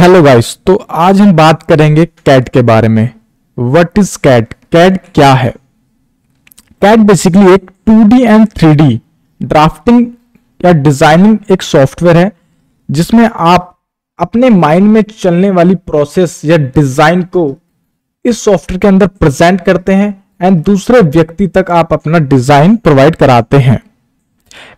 Hello guys, तो आज हम बात करेंगे कैड के बारे में। What is CAD? कैड क्या है? कैड बेसिकली एक 2D एंड 3D ड्राफ्टिंग या डिजाइनिंग एक सॉफ्टवेयर है जिसमें आप अपने माइंड में चलने वाली प्रोसेस या डिजाइन को इस सॉफ्टवेयर के अंदर प्रेजेंट करते हैं एंड दूसरे व्यक्ति तक आप अपना डिजाइन प्रोवाइड कराते हैं।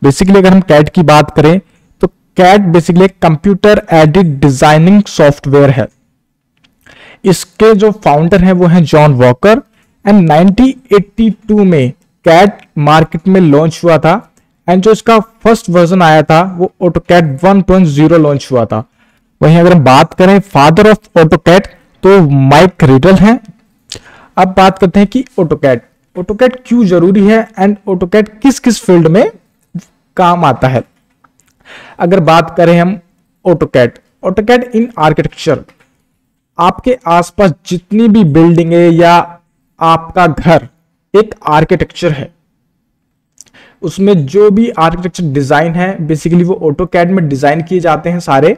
बेसिकली अगर हम कैड की बात करें तो कैड बेसिकली एक कंप्यूटर एडेड डिजाइनिंग सॉफ्टवेयर है। इसके जो फाउंडर हैं वो हैं जॉन वॉकर एंड 1982 में कैड मार्केट में लॉन्च हुआ था एंड जो इसका फर्स्ट वर्जन आया था वो ऑटोकैड 1.0 लॉन्च हुआ था। वहीं अगर हम बात करें फादर ऑफ ऑटोकैड तो माइक रिडल हैं। अब बात करते हैं कि ऑटोकैड क्यों जरूरी है एंड ऑटोकैड किस किस फील्ड में काम आता है। अगर बात करें हम ऑटोकैड इन आर्किटेक्चर, आपके आसपास जितनी भी बिल्डिंगें या आपका घर एक आर्किटेक्चर है, उसमें जो भी आर्किटेक्चर डिजाइन है बेसिकली वो ऑटोकैड में डिजाइन किए जाते हैं सारे।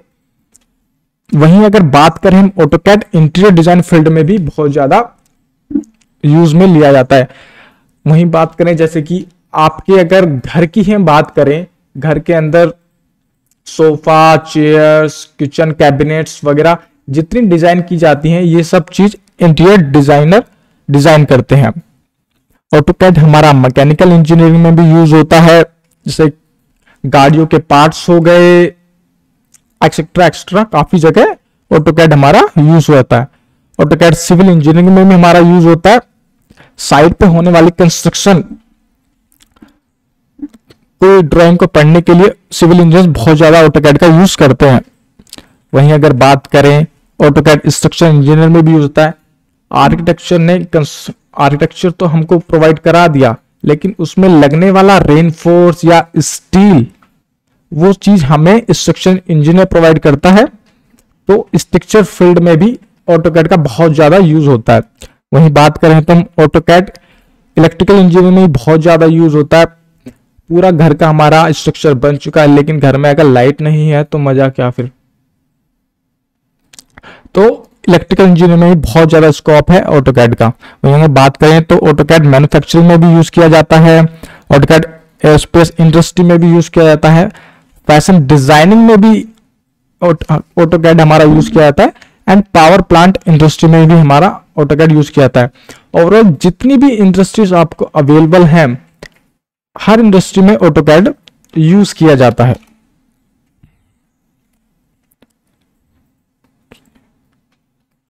वहीं अगर बात करें हम ऑटोकैड इंटीरियर डिजाइन फील्ड में भी बहुत ज्यादा यूज में लिया जाता है। वहीं बात करें जैसे कि आपके अगर घर की हम बात करें, घर के अंदर सोफा, चेयर्स, किचन कैबिनेट्स वगैरह जितनी डिजाइन की जाती हैं ये सब चीज इंटीरियर डिजाइनर डिजाइन करते हैं। ऑटोकैड हमारा मैकेनिकल इंजीनियरिंग में भी यूज होता है, जैसे गाड़ियों के पार्ट्स हो गए एक्सेट्रा काफी जगह ऑटोकैड हमारा यूज होता है। ऑटोकैड सिविल इंजीनियरिंग में भी हमारा यूज होता है। साइट पे होने वाली कंस्ट्रक्शन कोई ड्राइंग को पढ़ने के लिए सिविल इंजीनियर बहुत ज्यादा ऑटोकैड का यूज करते हैं। वहीं अगर बात करें ऑटोकैड स्ट्रक्चर इंजीनियर में भी यूज होता है। आर्किटेक्चर तो हमको प्रोवाइड करा दिया, लेकिन उसमें लगने वाला रेनफोर्स या स्टील वो चीज हमें स्ट्रक्चर इंजीनियर प्रोवाइड करता है। तो स्ट्रक्चर फील्ड में भी ऑटोकैड का बहुत ज्यादा यूज होता है। वहीं बात करें तो हम ऑटोकैड इलेक्ट्रिकल इंजीनियरिंग में बहुत ज्यादा यूज होता है। पूरा घर का हमारा स्ट्रक्चर बन चुका है, लेकिन घर में अगर लाइट नहीं है तो मजा क्या फिर। तो इलेक्ट्रिकल इंजीनियरिंग में भी बहुत ज्यादा स्कोप है ऑटोकैड का। वहीं अगर बात करें तो ऑटोकैड मैन्युफैक्चरिंग में भी यूज किया जाता है, ऑटोकैड एयरस्पेस इंडस्ट्री में भी यूज किया जाता है, फैशन डिजाइनिंग में भी ऑटोकैड हमारा यूज किया जाता है एंड पावर प्लांट इंडस्ट्री में भी हमारा ऑटोकैड यूज किया जाता है। ओवरऑल जितनी भी इंडस्ट्रीज आपको अवेलेबल हैं हर इंडस्ट्री में ऑटोकैड यूज किया जाता है।